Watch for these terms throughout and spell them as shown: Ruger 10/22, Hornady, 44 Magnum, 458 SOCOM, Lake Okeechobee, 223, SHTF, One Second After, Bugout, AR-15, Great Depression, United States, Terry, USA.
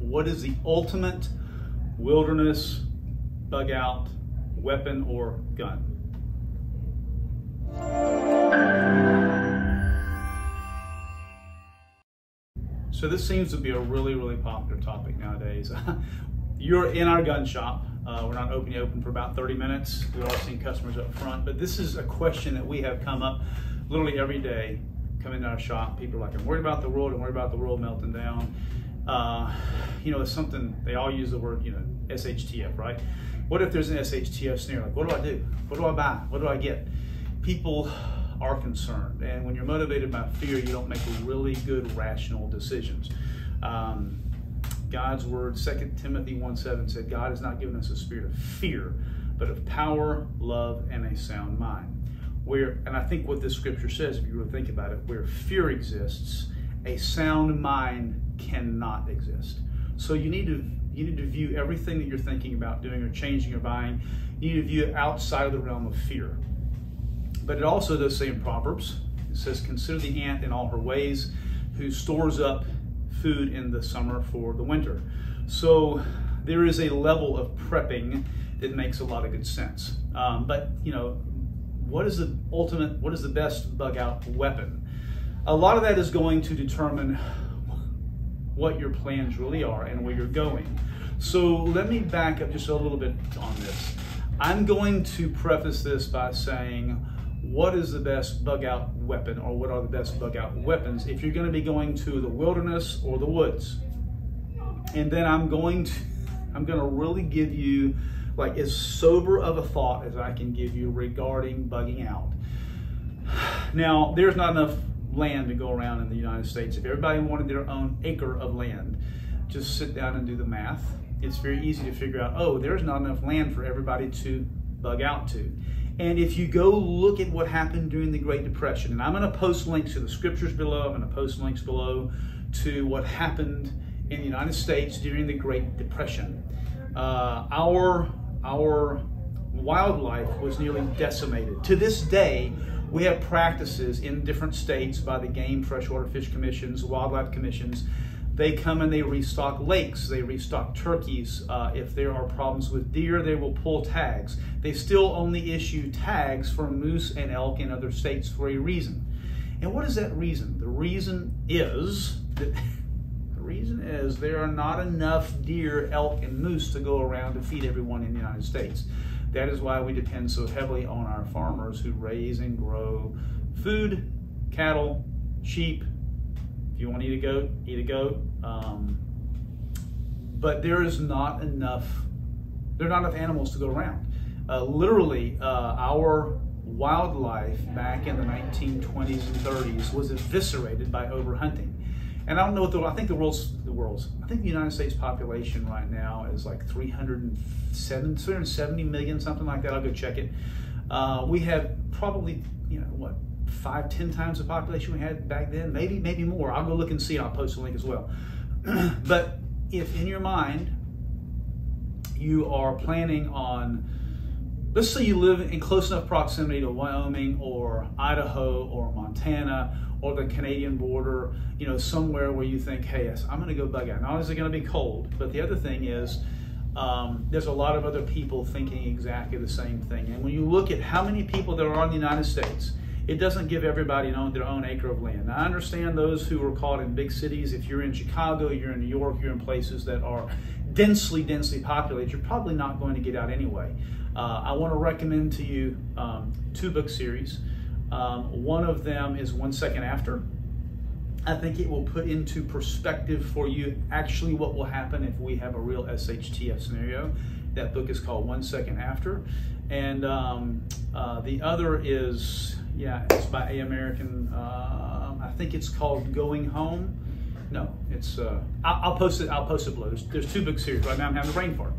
What is the ultimate wilderness bug out weapon or gun? So this seems to be a really popular topic nowadays. You're in our gun shop. We're not open for about 30 minutes. We are seeing customers up front, but this is a question that we have come up literally every day. Come into our shop, people are like, I'm worried about the world, melting down. You know, it's something, they all use the word, you know, SHTF, right? What if there's an SHTF scenario? Like, what do I do? What do I buy? What do I get? People are concerned, and when you're motivated by fear, you don't make really good rational decisions. God's word, 2 Timothy 1:7 said, God has not given us a spirit of fear, but of power, love, and a sound mind. Where, and I think what this scripture says, if you really think about it, where fear exists, a sound mind cannot exist. So you need to view everything that you're thinking about doing or changing or buying, you need to view it outside of the realm of fear. But it also does say in Proverbs, it says, consider the ant in all her ways, who stores up food in the summer for the winter. So there is a level of prepping that makes a lot of good sense. But you know, what is the best bug out weapon? A lot of that is going to determine what your plans really are and where you're going. So let me back up just a little bit on this. I'm going to preface this by saying, what is the best bug out weapon, or what are the best bug out weapons if you're going to be going to the wilderness or the woods? And then I'm going to really give you like as sober of a thought as I can give you regarding bugging out. Now, there's not enough land to go around in the United States. If everybody wanted their own acre of land, just sit down and do the math. It's very easy to figure out, oh, there's not enough land for everybody to bug out to. And if you go look at what happened during the Great Depression, and I'm going to post links to the scriptures below, I'm going to post links below to what happened in the United States during the Great Depression. Our wildlife was nearly decimated. To this day, we have practices in different states by the Game Freshwater Fish Commissions, Wildlife Commissions. They come and they restock lakes, they restock turkeys. If there are problems with deer, they will pull tags. They still only issue tags for moose and elk in other states for a reason. And what is that reason? The reason is that there are not enough deer, elk, and moose to go around to feed everyone in the United States. That is why we depend so heavily on our farmers who raise and grow food, cattle, sheep. If you want to eat a goat, eat a goat. But there is not enough, animals to go around. Literally, our wildlife back in the 1920s and 30s was eviscerated by overhunting. And I don't know what I think I think the United States population right now is like 370 million, something like that. I'll go check it. We have probably, you know, what, 5-10 times the population we had back then, maybe more. I'll go look and see, and I'll post a link as well. But if in your mind you are planning on, let's say you live in close enough proximity to Wyoming or Idaho or Montana or the Canadian border, you know, somewhere where you think, hey, yes, I'm gonna go bug out. Not only is it gonna be cold, but the other thing is there's a lot of other people thinking exactly the same thing. And when you look at how many people there are in the United States, it doesn't give everybody their own acre of land. Now, I understand those who are caught in big cities. If you're in Chicago, you're in New York, you're in places that are densely populated, you're probably not going to get out anyway. I wanna recommend to you two book series. One of them is One Second After. I think it will put into perspective for you actually what will happen if we have a real SHTF scenario. That book is called One Second After. And the other is, yeah, it's by A American, I think it's called Going Home. No, it's, I'll post it below. There's two book series. Right now I'm having a brain fart.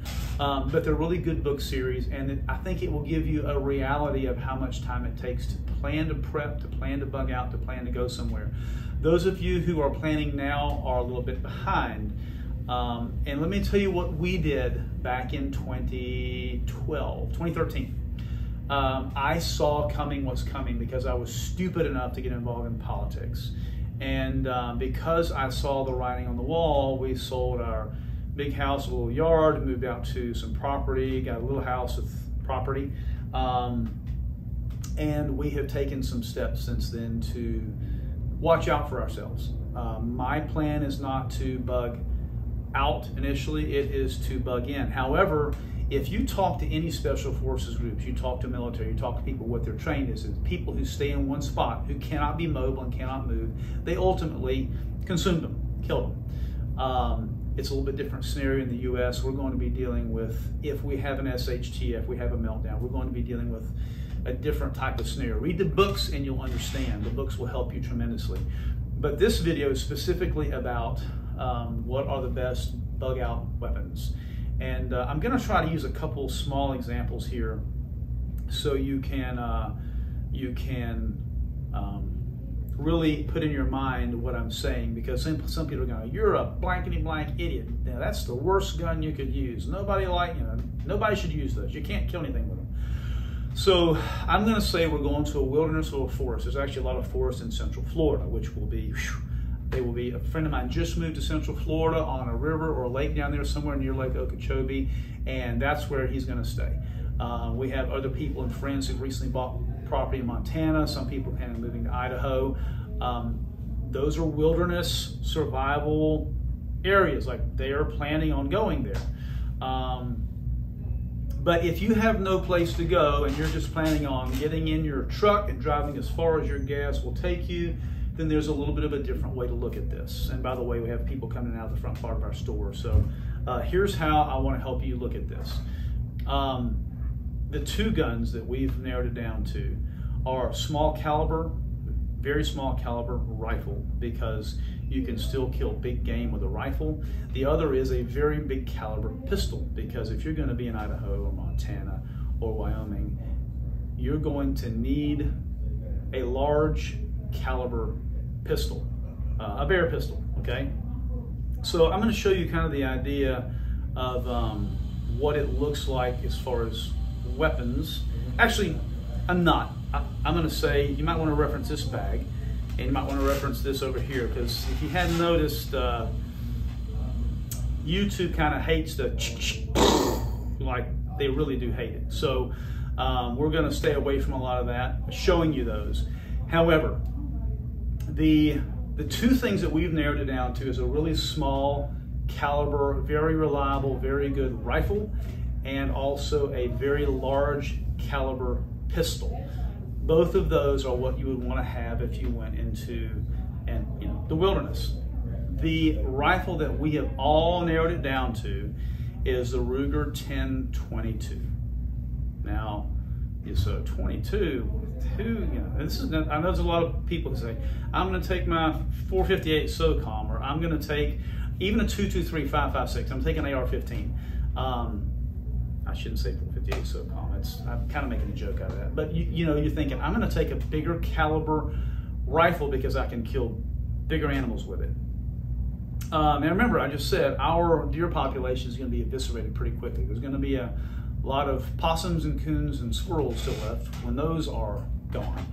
But they're really good book series, and I think it will give you a reality of how much time it takes to plan to prep, to plan to bug out, to plan to go somewhere. Those of you who are planning now are a little bit behind. And let me tell you what we did back in 2013. I saw coming what's coming because I was stupid enough to get involved in politics. And because I saw the writing on the wall, we sold our big house, a little yard, moved out to some property, got a little house with property. And we have taken some steps since then to watch out for ourselves. My plan is not to bug out initially, it is to bug in. However, if you talk to any special forces groups, you talk to military, you talk to people, what they're trained is people who stay in one spot, who cannot be mobile and cannot move, they ultimately consume them, kill them. It's a little bit different scenario in the U.S. We're going to be dealing with, if we have an SHT, if we have a meltdown, we're going to be dealing with a different type of scenario. Read the books and you'll understand. The books will help you tremendously. But this video is specifically about what are the best bug out weapons. And I'm gonna try to use a couple small examples here so you can really put in your mind what I'm saying, because some people are going, you're a blankety blank idiot. Now, that's the worst gun you could use. Nobody should use those. You can't kill anything with them. So I'm gonna say we're going to a wilderness or a forest. There's actually a lot of forest in Central Florida, which will be, they will be, a friend of mine just moved to Central Florida on a river or a lake down there somewhere near Lake Okeechobee, and that's where he's gonna stay. We have other people and friends who recently bought property in Montana. Some people are planning on moving to Idaho. Those are wilderness survival areas, like they are planning on going there. But if you have no place to go and you're just planning on getting in your truck and driving as far as your gas will take you, then there's a little bit of a different way to look at this. And by the way, we have people coming out of the front part of our store. So here's how I want to help you look at this. The two guns that we've narrowed it down to are small caliber, very small caliber rifle, because you can still kill big game with a rifle. The other is a very big caliber pistol, because if you're going to be in Idaho or Montana or Wyoming, you're going to need a large caliber pistol, a bear pistol, okay? So I'm going to show you kind of the idea of what it looks like as far as weapons. Actually, I'm going to say you might want to reference this bag, and you might want to reference this over here, because if you hadn't noticed, YouTube kind of hates the like, they really do hate it. So we're going to stay away from a lot of that, showing you those. However, the two things that we've narrowed it down to is a really small caliber, very reliable, very good rifle, and also a very large caliber pistol. Both of those are what you would want to have if you went into the wilderness. The rifle that we have all narrowed it down to is the Ruger 10/22. Now, so 22, this is, I know there's a lot of people who say, I'm going to take my 458 SOCOM, or I'm going to take even a 223 556. I'm taking AR-15. I shouldn't say 458 SOCOM. I'm kind of making a joke out of that. But you're thinking, I'm going to take a bigger caliber rifle because I can kill bigger animals with it. And remember, I just said our deer population is going to be eviscerated pretty quickly. There's going to be a lot of possums and coons and squirrels still left. When those are gone,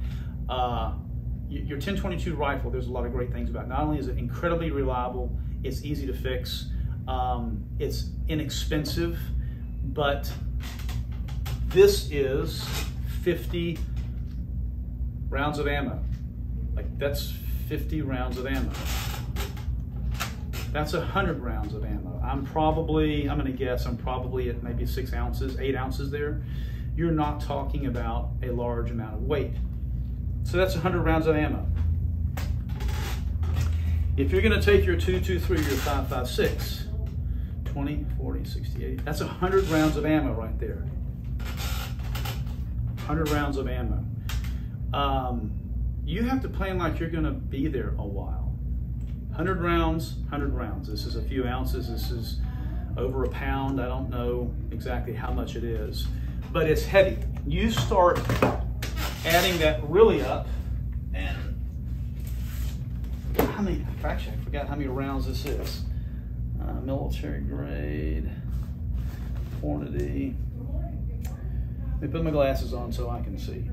your 10/22 rifle, there's a lot of great things about it. Not only is it incredibly reliable, it's easy to fix, it's inexpensive, but this is 50 rounds of ammo. Like, that's 50 rounds of ammo. That's 100 rounds of ammo. I'm gonna guess, I'm probably at maybe 6 ounces, 8 ounces there. You're not talking about a large amount of weight. So that's 100 rounds of ammo. If you're gonna take your 223 or your 556, 20, 40, 60, 80, that's 100 rounds of ammo right there. 100 rounds of ammo. You have to plan like you're gonna be there a while. 100 rounds, 100 rounds. This is a few ounces. This is over a pound. I don't know exactly how much it is, but it's heavy. You start adding that really up, and I forgot how many rounds this is. Military grade, Hornady. Let me put my glasses on so I can see.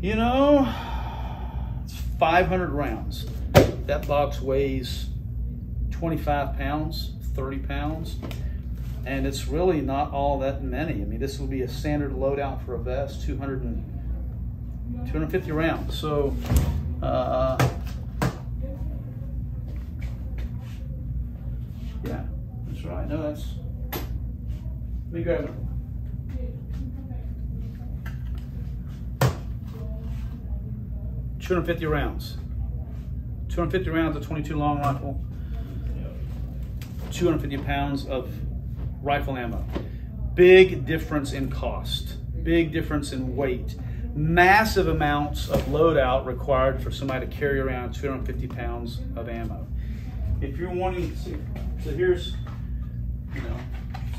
You know, 500 rounds. That box weighs 25 pounds, 30 pounds, and it's really not all that many. I mean, this will be a standard loadout for a vest, 250 rounds. So, yeah, that's right. No, that's, let me grab it. $250 of .22 long rifle, 250 pounds of rifle ammo. Big difference in cost, big difference in weight, massive amounts of loadout required for somebody to carry around 250 pounds of ammo. If you're wanting to, so here's, you know,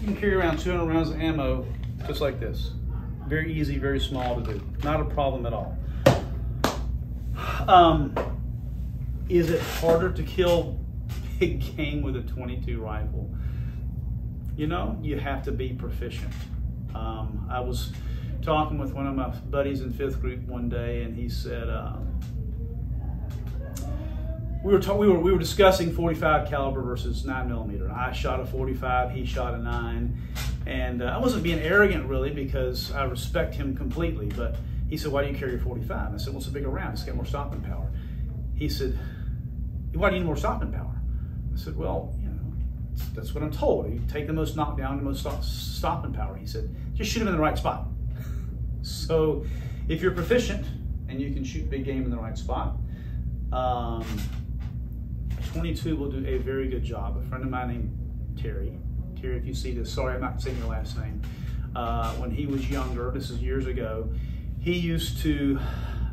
you can carry around 200 rounds of ammo just like this. Very easy, very small to do. Not a problem at all. Is it harder to kill big game with a .22 rifle? You know, you have to be proficient. I was talking with one of my buddies in 5th group one day, and he said, we were discussing 45 caliber versus 9mm. I shot a 45, he shot a 9, and I wasn't being arrogant really, because I respect him completely, but he said, why do you carry a 45? I said, well, it's a bigger round. It's got more stopping power. He said, why do you need more stopping power? I said, well, you know, that's what I'm told. You take the most knockdown, the most stopping power. He said, just shoot him in the right spot. So if you're proficient and you can shoot big game in the right spot, .22 will do a very good job. A friend of mine named Terry. Terry, if you see this, sorry, I'm not saying your last name. When he was younger, this is years ago, he used to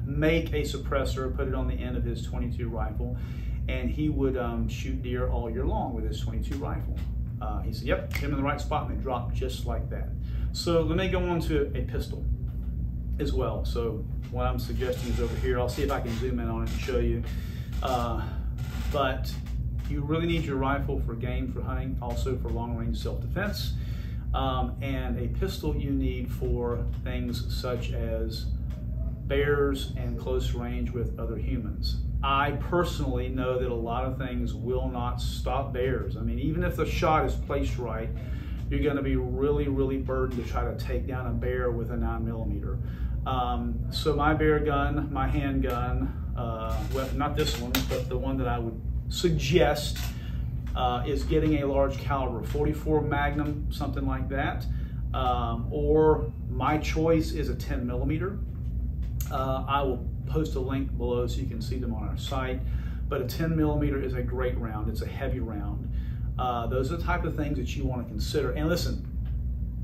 make a suppressor, put it on the end of his .22 rifle, and he would shoot deer all year long with his .22 rifle. He said, yep, hit him in the right spot, and it dropped just like that. So let me go on to a pistol as well. So what I'm suggesting is over here. I'll see if I can zoom in on it and show you. But you really need your rifle for game, for hunting, also for long-range self-defense. And a pistol you need for things such as bears and close range with other humans. I personally know that a lot of things will not stop bears. I mean, even if the shot is placed right, you're going to be really, really burdened to try to take down a bear with a 9mm. So my bear gun, my handgun, well, not this one, but the one that I would suggest, is getting a large caliber, 44 Magnum, something like that, or my choice is a 10mm. I will post a link below so you can see them on our site, but a 10mm is a great round. It's a heavy round. Those are the type of things that you want to consider. And listen,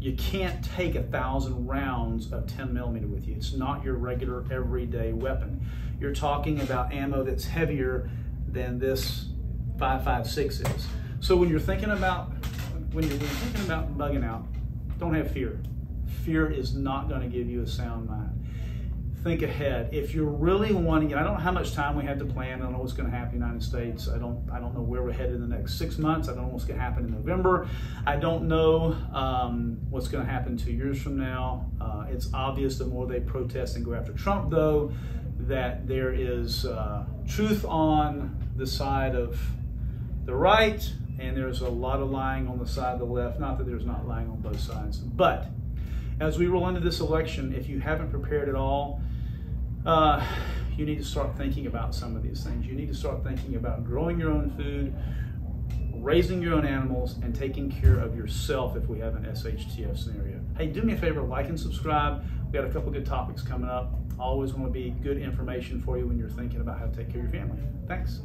you can't take 1,000 rounds of 10mm with you. It's not your regular everyday weapon. You're talking about ammo that's heavier than this 556 is. So when you're thinking about bugging out, don't have fear. Fear is not going to give you a sound mind. Think ahead. If you're really wanting it, I don't know how much time we have to plan. I don't know what's going to happen in the United States. I don't know where we're headed in the next 6 months. I don't know what's going to happen in November. I don't know what's going to happen 2 years from now. It's obvious the more they protest and go after Trump, though, that there is truth on the side of the right, and there's a lot of lying on the side of the left. Not that there's not lying on both sides, but as we roll into this election, if you haven't prepared at all, you need to start thinking about some of these things. You need to start thinking about growing your own food, raising your own animals, and taking care of yourself if we have an SHTF scenario. Hey, do me a favor, like and subscribe. We got a couple good topics coming up. Always want to be good information for you when you're thinking about how to take care of your family. Thanks.